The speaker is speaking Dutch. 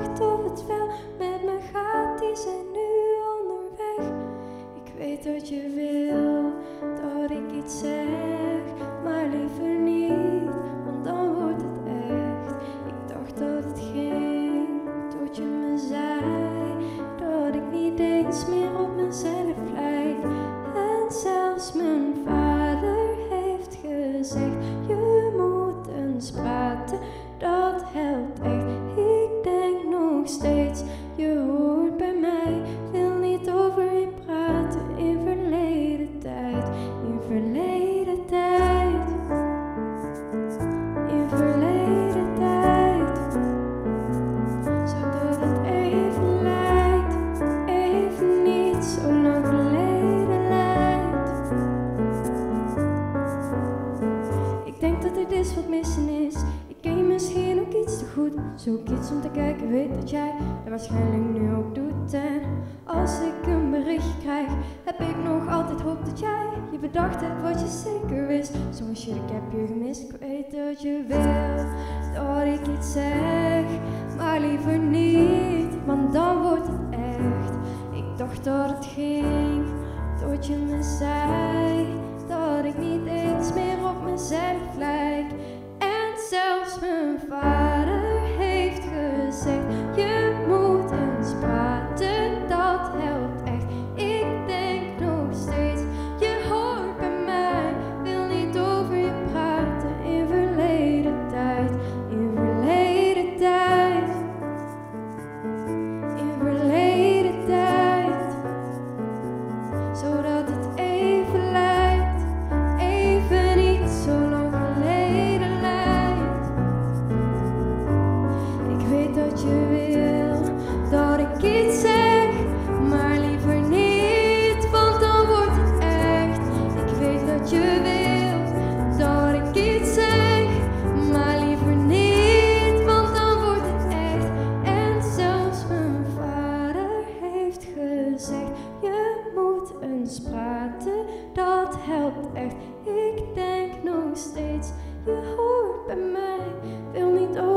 wacht of het wel met me gaat, die zijn nu onderweg. Ik weet dat je wil dat ik iets zeg, maar liever niet, want dan wordt het echt. Ik dacht dat het ging, tot je me zei, dat ik niet eens meer op mezelf lijk. En zelfs mijn vader heeft gezegd, je moet eens praten, dat helpt echt. Ik denk nog steeds, je hoort bij mij. Wil niet over je praten in verleden tijd. In verleden tijd. In verleden tijd. Zodat het even lijkt, even niet zo lang geleden lijkt. Ik denk dat er dus wat missen is. Ken je misschien ook iets te goed? Zoek iets om te kijken, weet dat jij dat waarschijnlijk nu ook doet. En als ik een bericht krijg, heb ik nog altijd hoop dat jij je bedacht hebt wat je zeker wist. Zoals je, ik heb je gemist. Ik weet dat je wil dat ik iets zeg, maar liever niet, want dan wordt het echt. Ik dacht dat het ging, tot je me zei, dat ik niet eens meer op mezelf lijk. Zelfs mijn vader heeft gezegd, je moet eens praten, dat helpt echt. Ik denk nog steeds, je hoort bij mij. Wil niet over je praten in verleden tijd. In verleden tijd. In verleden tijd. Zodat het even lijkt, even niet zo lang. Je wil dat ik iets zeg, maar liever niet, want dan wordt het echt. Ik weet dat je wil dat ik iets zeg, maar liever niet, want dan wordt het echt. En zelfs mijn vader heeft gezegd, je moet eens praten, dat helpt echt. Ik denk nog steeds, je hoort bij mij, wil niet over.